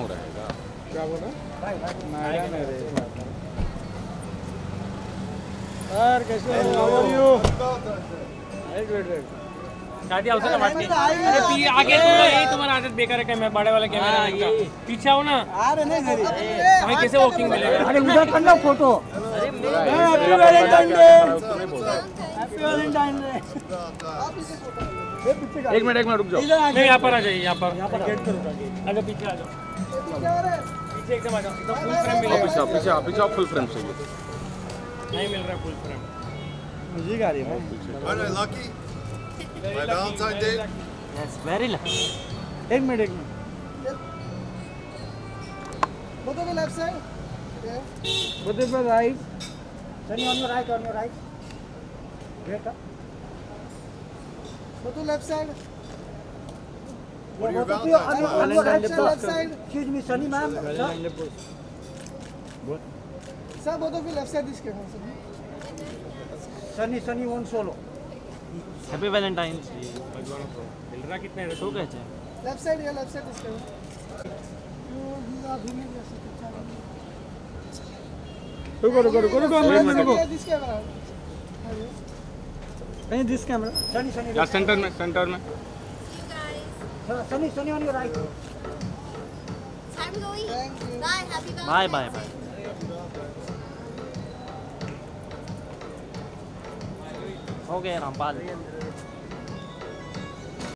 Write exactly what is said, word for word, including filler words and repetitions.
गांव रहेगा। क्या बोला? नायरा में रहेगा। सर कैसे हो? How are you? एक मिनट शादी आवश्यक है बाटी। अरे पी आगे तुम्हारा यही तुम्हारा आदत बेकार है क्या? मैं बड़े वाला कैमरा लेगा। पीछे आओ ना। आ रहे नहीं घरी। हमें कैसे वॉकिंग मिलेगा? अरे उधर करना photo. Happy Valentine day. Happy Valentine day. एक मिनट एक मिनट रुक जाओ। नहीं यहाँ पर आ जाइए, यहाँ पर यहाँ पर गेट करूँगा। अगर पीछे आ जाओ, पीछे एकदम आ जाओ, एकदम फुल फ्रेम मिलेगा। पीछे पीछे पीछे फुल फ्रेम चाहिए। नहीं मिल रहा है फुल फ्रेम। म्यूजिक आ रही है भाई। Lucky my valentine day. That's very lucky. एक मिनट एक मिनट बोतल पे लेफ्ट साइड, बोतल पे right. Sunny on your right, on your right बेटा। Go to left side. What you got? On your right side, left side. Excuse me, Sunny ma'am. What? Sir, both of you left side this camera. Sunny, Sunny one solo. Happy Valentine's Day. मिल रहा कितने हैं? तो कैसे? Left side या left side this camera. You are doing this. रुको रुको रुको रुको मैं रुको. This camera. नहीं दिस कैमरा सनी सनी या सेंटर में सेंटर में Sunny Sunny on your right. Time going bye. Happy bye bye bye. हो गया रामपाल।